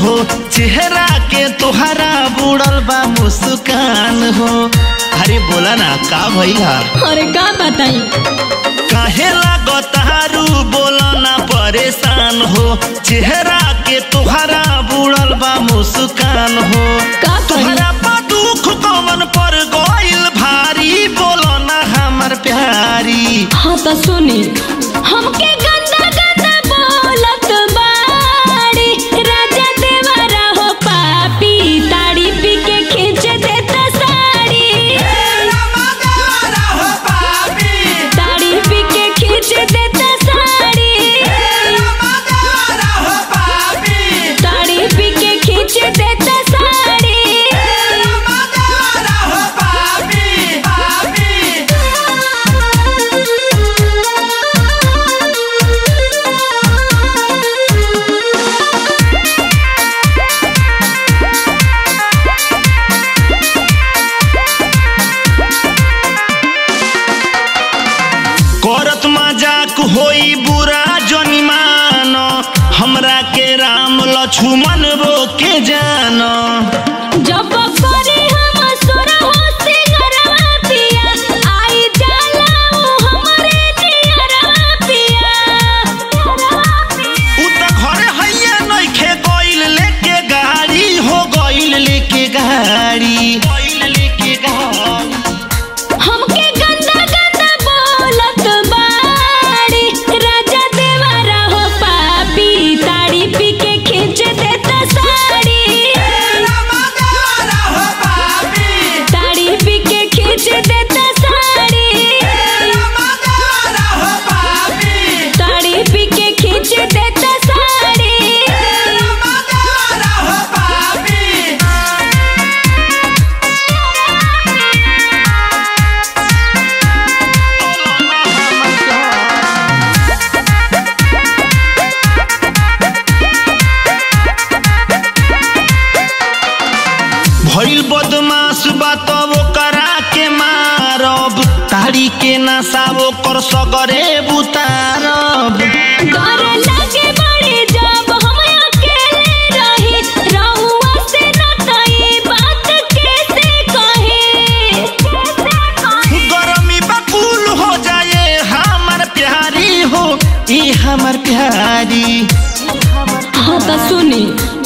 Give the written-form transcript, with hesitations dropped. हो चेहरा के तोहरा बुड़ल बा मुस्कान हो। अरे बोला ना का भइल है। अरे का बताई काहे लागतारू बोला ना परेशान हो चेहरा के तोहरा बुड़ल बा मुस्कान हो। तोहरा पर दुख कौन पर गोइल भारी बोला ना हमार प्यारी। हाँ तो सुनी हमके गंदा गंदा बोलत बाड़ी राजा देवरा हो पापी ताड़ी पी के खींच देता साड़ी। रामा देवरा हो पापी ताड़ी पी के खींच देता साड़ी। रामा देवरा हो पापी ताड़ी पी के खींच देता साड़ी। रामा देवरा हो पापी पापी। करत मजाक होई बुरा जोनी मान हमरा के राम लक्ष्मण रोके जाना। जब करे हम सुरा होते गरवा पिया आई जाला उ हमरे नियरवा पिया। उ त घर हैया नइखे गइल लेके गाड़ी हो गइल लेके गाड़ी। भइल बदमाश बात वो करा के मारब ताड़ी के नशा वो कर सगरे उतारब। डर लगे बड़ी जब हम अकेले रही रहुआ से न तई बात कैसे कहे। गरमी बकुल हो जाए हमार प्यारी हो ई हमार प्यारी। हाँ तो सुनी